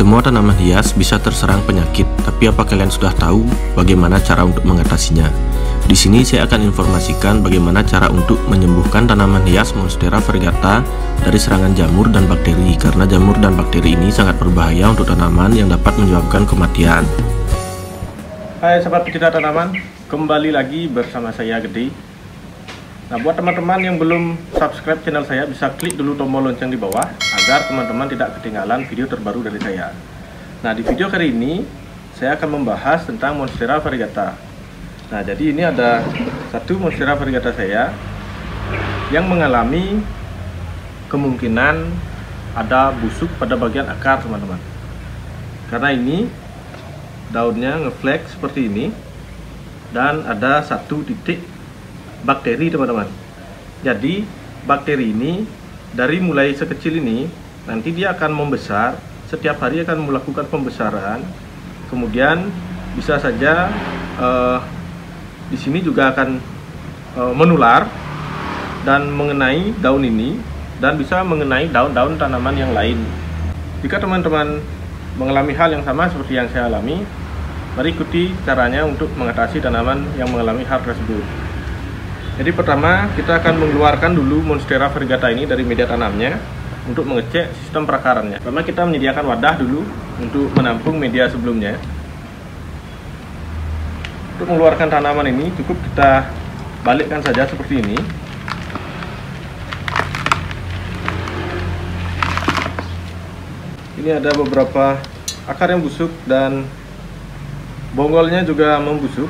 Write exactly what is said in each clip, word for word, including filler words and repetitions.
Semua tanaman hias bisa terserang penyakit, tapi apa kalian sudah tahu bagaimana cara untuk mengatasinya? Di sini saya akan informasikan bagaimana cara untuk menyembuhkan tanaman hias Monstera variegata dari serangan jamur dan bakteri, karena jamur dan bakteri ini sangat berbahaya untuk tanaman yang dapat menyebabkan kematian. Hai sahabat pecinta tanaman, kembali lagi bersama saya Gede. Nah, buat teman-teman yang belum subscribe channel saya, bisa klik dulu tombol lonceng di bawah agar teman-teman tidak ketinggalan video terbaru dari saya. Nah, di video kali ini saya akan membahas tentang Monstera variegata. Nah, jadi ini ada satu Monstera variegata saya yang mengalami kemungkinan ada busuk pada bagian akar, teman-teman. Karena ini daunnya ngeflek seperti ini dan ada satu titik bakteri, teman-teman. Jadi bakteri ini dari mulai sekecil ini nanti dia akan membesar, setiap hari akan melakukan pembesaran, kemudian bisa saja eh, di sini juga akan eh, menular dan mengenai daun ini dan bisa mengenai daun-daun tanaman yang lain. Jika teman-teman mengalami hal yang sama seperti yang saya alami, mari ikuti caranya untuk mengatasi tanaman yang mengalami hal tersebut. Jadi pertama kita akan mengeluarkan dulu Monstera variegata ini dari media tanamnya untuk mengecek sistem perakarannya. Pertama kita menyediakan wadah dulu untuk menampung media sebelumnya. Untuk mengeluarkan tanaman ini cukup kita balikkan saja seperti ini. Ini ada beberapa akar yang busuk dan bonggolnya juga membusuk.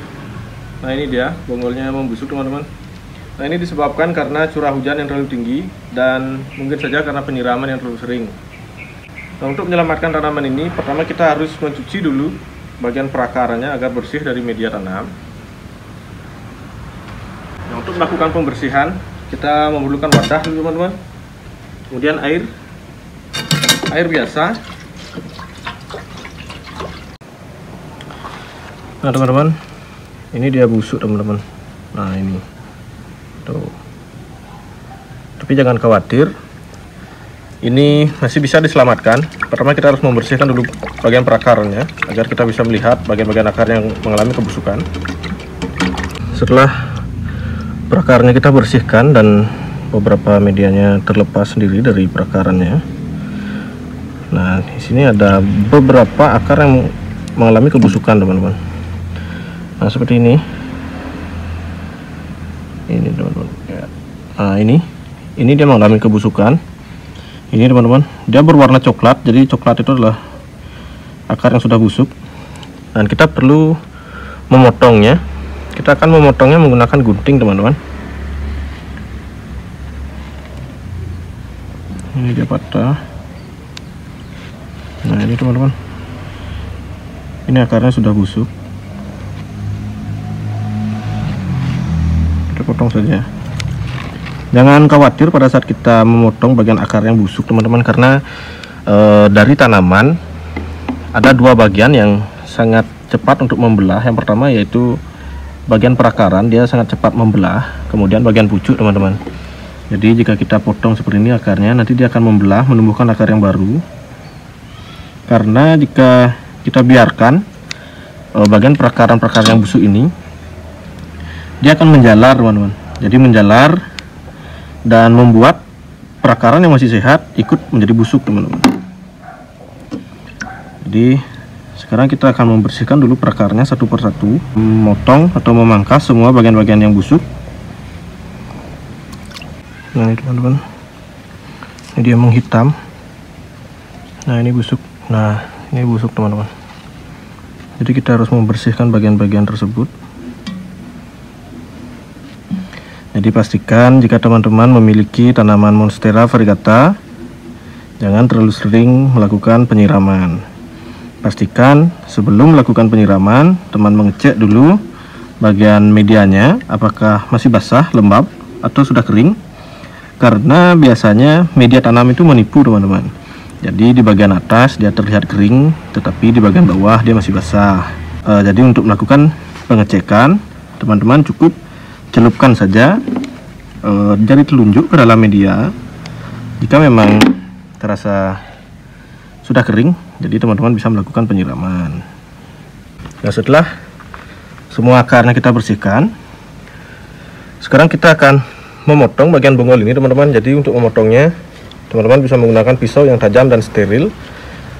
Nah, ini dia bonggolnya membusuk, teman-teman. Nah, ini disebabkan karena curah hujan yang terlalu tinggi dan mungkin saja karena penyiraman yang terlalu sering. Nah, untuk menyelamatkan tanaman ini, pertama kita harus mencuci dulu bagian perakarannya agar bersih dari media tanam. Nah, untuk melakukan pembersihan, kita memerlukan wadah dulu, teman-teman. Kemudian air, air biasa. Nah, teman-teman, ini dia busuk, teman-teman. Nah, ini. Tuh. Tapi jangan khawatir, ini masih bisa diselamatkan. Pertama kita harus membersihkan dulu bagian perakarnya agar kita bisa melihat bagian-bagian akar yang mengalami kebusukan. Setelah perakarnya kita bersihkan dan beberapa medianya terlepas sendiri dari perakarannya. Nah, di sini ada beberapa akar yang mengalami kebusukan, teman-teman. Nah, seperti ini. Ini, teman-teman. Nah, ini ini dia mengalami kebusukan. Ini, teman-teman, dia berwarna coklat. Jadi coklat itu adalah akar yang sudah busuk dan kita perlu memotongnya. Kita akan memotongnya menggunakan gunting, teman-teman. Ini dia patah. Nah, ini, teman-teman, ini akarnya sudah busuk. Potong saja. Jangan khawatir pada saat kita memotong bagian akar yang busuk, teman-teman, karena e, dari tanaman ada dua bagian yang sangat cepat untuk membelah. Yang pertama yaitu bagian perakaran, dia sangat cepat membelah. Kemudian bagian pucuk, teman-teman. Jadi jika kita potong seperti ini akarnya, nanti dia akan membelah, menumbuhkan akar yang baru. Karena jika kita biarkan e, bagian perakaran-perakaran yang busuk ini, dia akan menjalar, teman-teman. Jadi menjalar dan membuat perakaran yang masih sehat ikut menjadi busuk, teman-teman. Jadi sekarang kita akan membersihkan dulu perakarnya satu persatu, memotong atau memangkas semua bagian-bagian yang busuk. Nah, ini, teman-teman, ini dia menghitam. Nah, ini busuk. Nah, ini busuk, teman-teman. Jadi kita harus membersihkan bagian-bagian tersebut. Jadi pastikan jika teman-teman memiliki tanaman Monstera variegata, jangan terlalu sering melakukan penyiraman. Pastikan sebelum melakukan penyiraman, teman mengecek dulu bagian medianya apakah masih basah, lembab, atau sudah kering. Karena biasanya media tanam itu menipu, teman-teman. Jadi di bagian atas dia terlihat kering, tetapi di bagian bawah dia masih basah. E, jadi untuk melakukan pengecekan, teman-teman cukup celupkan saja e, jari telunjuk ke dalam media. Jika memang terasa sudah kering, jadi teman-teman bisa melakukan penyiraman. Nah, setelah semua akarnya kita bersihkan, sekarang kita akan memotong bagian bonggol ini, teman-teman. Jadi untuk memotongnya, teman-teman bisa menggunakan pisau yang tajam dan steril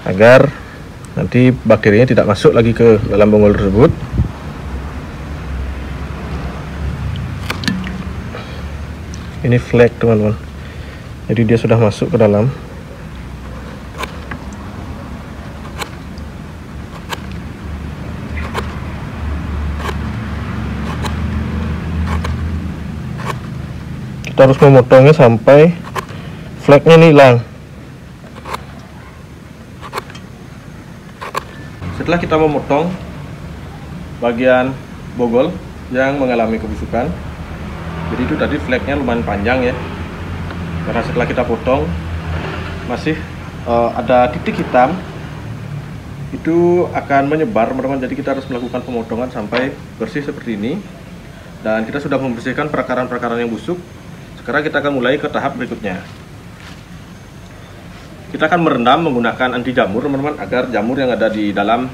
agar nanti bakterinya tidak masuk lagi ke dalam bonggol tersebut. Ini flek, teman-teman, jadi dia sudah masuk ke dalam. Kita harus memotongnya sampai fleknya ini hilang. Setelah kita memotong bagian bonggol yang mengalami kebusukan, jadi itu tadi fleknya lumayan panjang ya, karena setelah kita potong masih uh, ada titik hitam, itu akan menyebar, teman-teman. Jadi kita harus melakukan pemotongan sampai bersih seperti ini, dan kita sudah membersihkan perakaran-perakaran yang busuk. Sekarang kita akan mulai ke tahap berikutnya. Kita akan merendam menggunakan anti jamur, teman-teman, agar jamur yang ada di dalam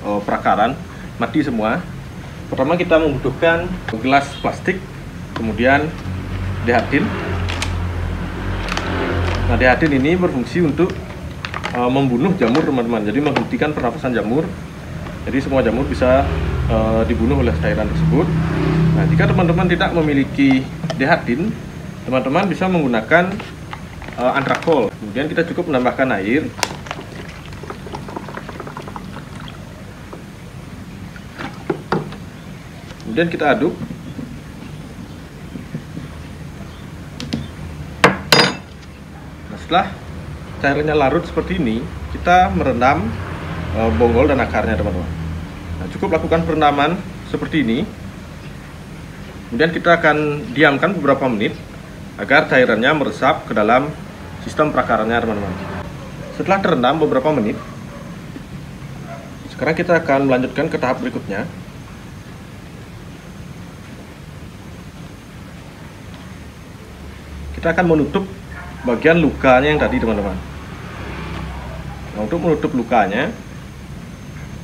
e, perakaran mati semua. Pertama kita membutuhkan gelas plastik, kemudian dehatin. Nah, dehatin ini berfungsi untuk e, membunuh jamur, teman-teman, jadi menghentikan pernafasan jamur. Jadi semua jamur bisa e, dibunuh oleh cairan tersebut. Nah, jika teman-teman tidak memiliki dehatin, teman-teman bisa menggunakan e, antrakol. Kemudian kita cukup menambahkan air. Kemudian kita aduk. Nah, setelah cairannya larut seperti ini, kita merendam e, bonggol dan akarnya, teman-teman. Nah, cukup lakukan perendaman seperti ini. Kemudian kita akan diamkan beberapa menit agar cairannya meresap ke dalam sistem perakarannya, teman-teman. Setelah terendam beberapa menit, sekarang kita akan melanjutkan ke tahap berikutnya. Kita akan menutup bagian lukanya yang tadi, teman-teman. Nah, untuk menutup lukanya,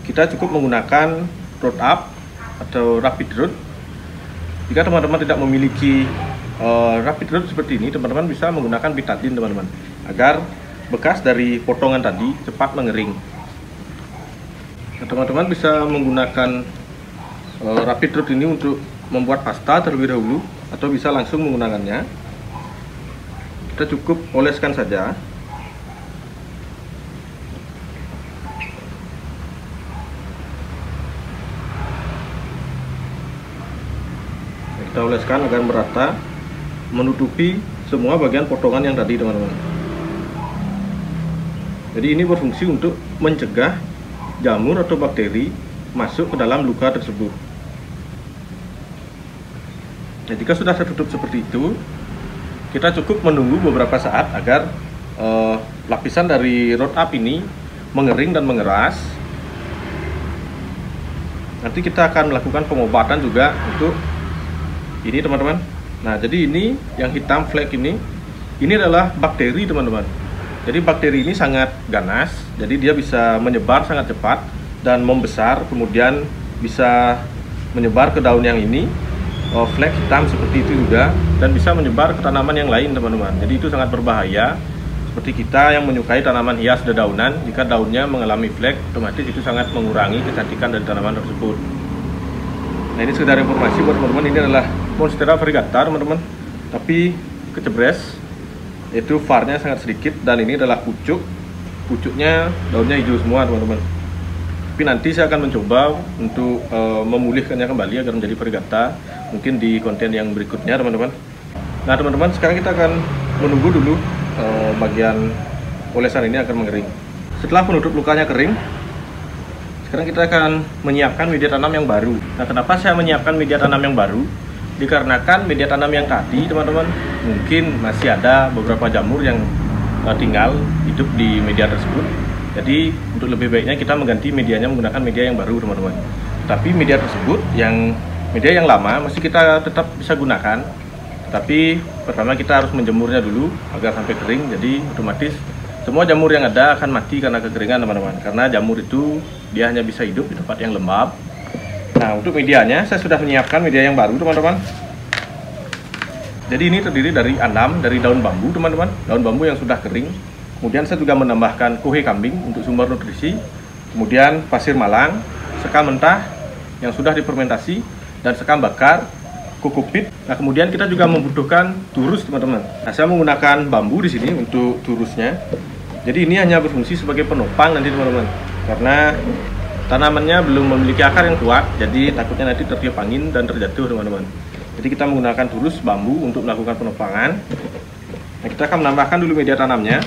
kita cukup menggunakan Road Up atau Rapid Root. Jika teman-teman tidak memiliki Uh, Rapid Root seperti ini, teman-teman bisa menggunakan Bitadin, teman-teman, agar bekas dari potongan tadi cepat mengering. Teman-teman nah, bisa menggunakan uh, Rapid Root ini untuk membuat pasta terlebih dahulu, atau bisa langsung menggunakannya. Kita cukup oleskan saja. Kita oleskan agar merata, menutupi semua bagian potongan yang tadi, teman-teman. Jadi ini berfungsi untuk mencegah jamur atau bakteri masuk ke dalam luka tersebut. Nah, jika sudah tertutup seperti itu, kita cukup menunggu beberapa saat agar eh, lapisan dari Road Up ini mengering dan mengeras. Nanti kita akan melakukan pengobatan juga untuk ini, teman-teman. Nah, jadi ini yang hitam flek ini, ini adalah bakteri, teman-teman. Jadi bakteri ini sangat ganas, jadi dia bisa menyebar sangat cepat dan membesar, kemudian bisa menyebar ke daun yang ini, oh, flek hitam seperti itu juga, dan bisa menyebar ke tanaman yang lain, teman-teman. Jadi itu sangat berbahaya, seperti kita yang menyukai tanaman hias dedaunan, jika daunnya mengalami flek, otomatis itu sangat mengurangi kecantikan dari tanaman tersebut. Nah, ini sekedar informasi buat teman-teman. Ini adalah Monstera variegata, teman-teman, tapi kecebres, itu varnya sangat sedikit, dan ini adalah pucuk. Pucuknya daunnya hijau semua, teman-teman. Tapi nanti saya akan mencoba untuk e, memulihkannya kembali agar menjadi variegata, mungkin di konten yang berikutnya, teman-teman. Nah, teman-teman, sekarang kita akan menunggu dulu e, bagian olesan ini akan mengering. Setelah penutup lukanya kering, sekarang kita akan menyiapkan media tanam yang baru. Nah, kenapa saya menyiapkan media tanam yang baru? Dikarenakan media tanam yang tadi, teman-teman, mungkin masih ada beberapa jamur yang tinggal hidup di media tersebut. Jadi untuk lebih baiknya kita mengganti medianya menggunakan media yang baru, teman-teman. Tapi media tersebut, yang media yang lama masih kita tetap bisa gunakan. Tapi pertama kita harus menjemurnya dulu agar sampai kering. Jadi otomatis Semua jamur yang ada akan mati karena kekeringan, teman-teman. Karena jamur itu dia hanya bisa hidup di tempat yang lembab. Nah, untuk medianya saya sudah menyiapkan media yang baru, teman-teman. Jadi ini terdiri dari anam dari daun bambu, teman-teman. Daun bambu yang sudah kering. Kemudian saya juga menambahkan kuhe kambing untuk sumber nutrisi. Kemudian pasir malang, sekam mentah yang sudah difermentasi, dan sekam bakar, kukupit. Nah, kemudian kita juga membutuhkan turus, teman-teman. Nah, saya menggunakan bambu di sini untuk turusnya. Jadi ini hanya berfungsi sebagai penopang nanti, teman-teman. Karena tanamannya belum memiliki akar yang kuat, jadi takutnya nanti tertiup angin dan terjatuh, teman-teman. Jadi kita menggunakan turus bambu untuk melakukan penopangan. Nah, kita akan menambahkan dulu media tanamnya.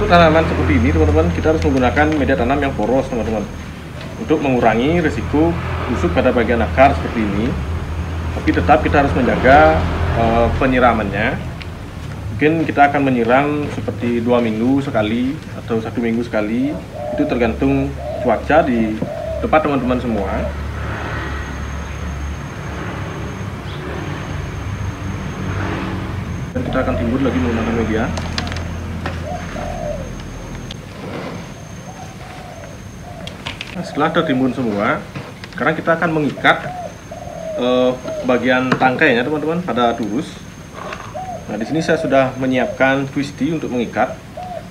Untuk tanaman seperti ini, teman-teman, kita harus menggunakan media tanam yang poros, teman-teman. Untuk mengurangi risiko busuk pada bagian akar seperti ini. Tapi tetap kita harus menjaga uh, penyiramannya. Mungkin kita akan menyiram seperti dua minggu sekali atau satu minggu sekali, itu tergantung cuaca di tempat teman-teman semua. Dan kita akan timbun lagi menggunakan media. Nah, setelah tertimbun semua, sekarang kita akan mengikat eh, bagian tangkainya, teman-teman, pada turus. Nah, di sini saya sudah menyiapkan twisty untuk mengikat.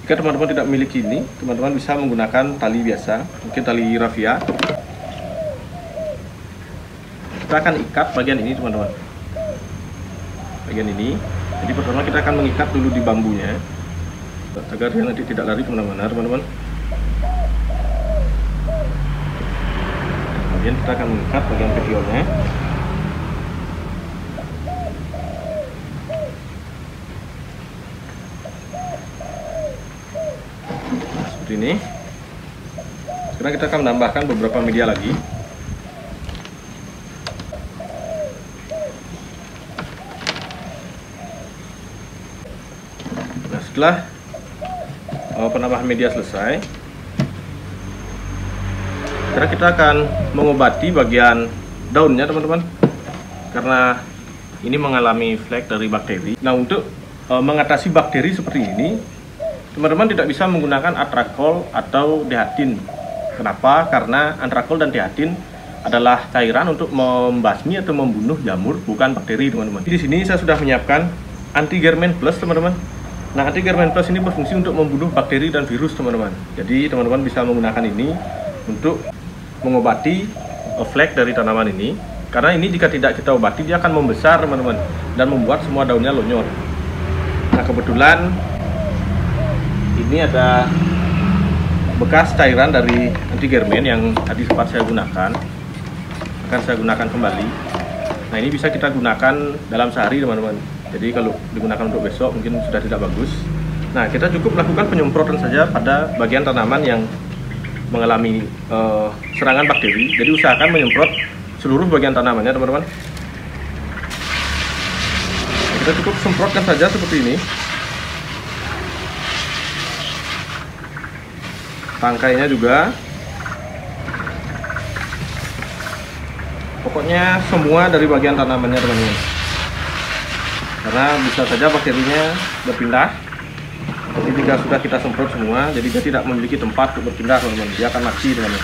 Jika teman-teman tidak memiliki ini, teman-teman bisa menggunakan tali biasa, mungkin tali rafia. Kita akan ikat bagian ini, teman-teman. Bagian ini. Jadi pertama kita akan mengikat dulu di bambunya, agar dia nanti tidak lari kemana-mana, teman-teman. Kemudian kita akan mengikat bagian petiolnya. Ini sekarang kita akan menambahkan beberapa media lagi. Nah, setelah uh, penambahan media selesai, sekarang kita akan mengobati bagian daunnya, teman-teman, karena ini mengalami flek dari bakteri. Nah, untuk uh, mengatasi bakteri seperti ini, teman-teman tidak bisa menggunakan antrakol atau dehatin. Kenapa? Karena antrakol dan dehatin adalah cairan untuk membasmi atau membunuh jamur, bukan bakteri, teman-teman. Di sini saya sudah menyiapkan anti germin plus, teman-teman. Nah, anti germin plus ini berfungsi untuk membunuh bakteri dan virus, teman-teman. Jadi teman-teman bisa menggunakan ini untuk mengobati flek dari tanaman ini. Karena ini jika tidak kita obati, dia akan membesar, teman-teman, dan membuat semua daunnya lonyor. Nah, kebetulan ini ada bekas cairan dari anti germin yang tadi sempat saya gunakan, akan saya gunakan kembali. Nah, ini bisa kita gunakan dalam sehari, teman-teman. Jadi kalau digunakan untuk besok mungkin sudah tidak bagus. Nah, kita cukup lakukan penyemprotan saja pada bagian tanaman yang mengalami uh, serangan bakteri. Jadi usahakan menyemprot seluruh bagian tanamannya, teman-teman. Nah, kita cukup semprotkan saja seperti ini. Tangkainya juga, pokoknya semua dari bagian tanamannya, teman-teman, karena bisa saja bakterinya berpindah. Jadi jika sudah kita semprot semua, jadi dia tidak memiliki tempat untuk berpindah, teman-teman, dia akan mati, teman-teman.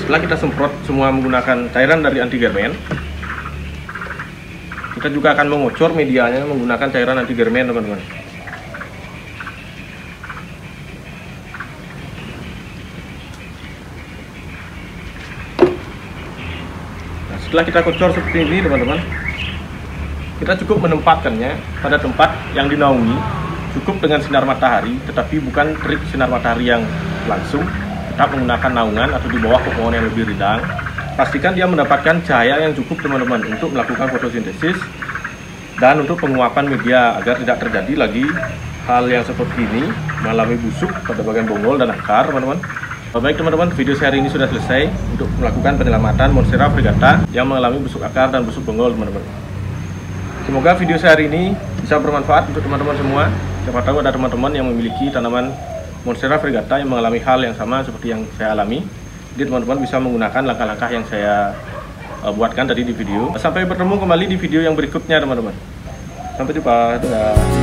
Setelah kita semprot semua menggunakan cairan dari anti germin, kita juga akan mengocor medianya menggunakan cairan anti germin, teman-teman. Nah, setelah kita kocor seperti ini, teman-teman, kita cukup menempatkannya pada tempat yang dinaungi, cukup dengan sinar matahari, tetapi bukan terik sinar matahari yang langsung. Tetap menggunakan naungan atau di bawah pepohonan yang lebih rindang. Pastikan dia mendapatkan cahaya yang cukup, teman-teman, untuk melakukan fotosintesis dan untuk penguapan media agar tidak terjadi lagi hal yang seperti ini, mengalami busuk pada bagian bonggol dan akar, teman-teman. Baik, teman-teman, video saya hari ini sudah selesai untuk melakukan penyelamatan Monstera variegata yang mengalami busuk akar dan busuk bonggol, teman-teman. Semoga video saya hari ini bisa bermanfaat untuk teman-teman semua. Siapa tahu ada teman-teman yang memiliki tanaman Monstera variegata yang mengalami hal yang sama seperti yang saya alami. Jadi teman-teman bisa menggunakan langkah-langkah yang saya uh, buatkan tadi di video. Sampai bertemu kembali di video yang berikutnya teman-teman. Sampai jumpa. Dadah.